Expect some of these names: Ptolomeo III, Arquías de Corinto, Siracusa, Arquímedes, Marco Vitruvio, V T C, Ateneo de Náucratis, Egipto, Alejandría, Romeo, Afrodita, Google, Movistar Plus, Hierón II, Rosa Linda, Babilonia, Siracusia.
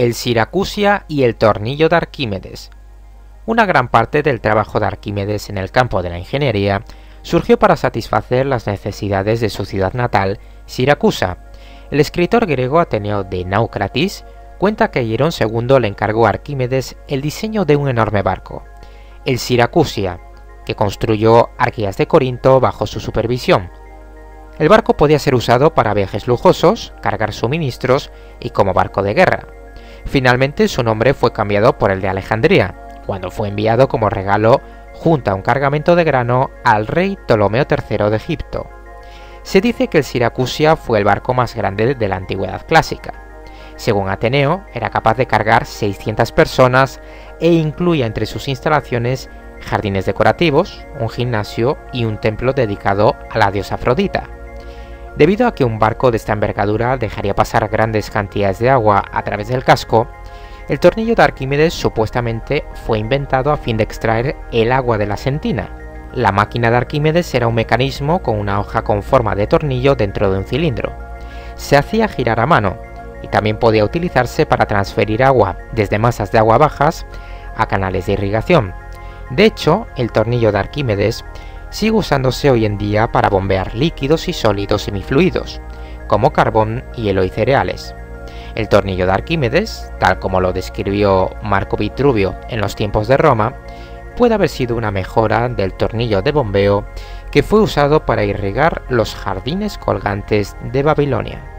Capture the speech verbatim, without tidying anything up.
el Siracusia y el tornillo de Arquímedes. Una gran parte del trabajo de Arquímedes en el campo de la ingeniería surgió para satisfacer las necesidades de su ciudad natal, Siracusa. El escritor griego Ateneo de Náucratis cuenta que Hierón segundo le encargó a Arquímedes el diseño de un enorme barco, el Siracusia, que construyó Arquías de Corinto bajo su supervisión. El barco podía ser usado para viajes lujosos, cargar suministros y como barco de guerra. Finalmente su nombre fue cambiado por el de Alejandría, cuando fue enviado como regalo junto a un cargamento de grano al rey Ptolomeo tercero de Egipto. Se dice que el Siracusia fue el barco más grande de la antigüedad clásica. Según Ateneo, era capaz de cargar seiscientas personas e incluía entre sus instalaciones jardines decorativos, un gimnasio y un templo dedicado a la diosa Afrodita. Debido a que un barco de esta envergadura dejaría pasar grandes cantidades de agua a través del casco, el tornillo de Arquímedes supuestamente fue inventado a fin de extraer el agua de la sentina. La máquina de Arquímedes era un mecanismo con una hoja con forma de tornillo dentro de un cilindro. Se hacía girar a mano y también podía utilizarse para transferir agua desde masas de agua bajas a canales de irrigación. De hecho, el tornillo de Arquímedes sigue usándose hoy en día para bombear líquidos y sólidos semifluidos, como carbón, hielo y cereales. El tornillo de Arquímedes, tal como lo describió Marco Vitruvio en los tiempos de Roma, puede haber sido una mejora del tornillo de bombeo que fue usado para irrigar los jardines colgantes de Babilonia.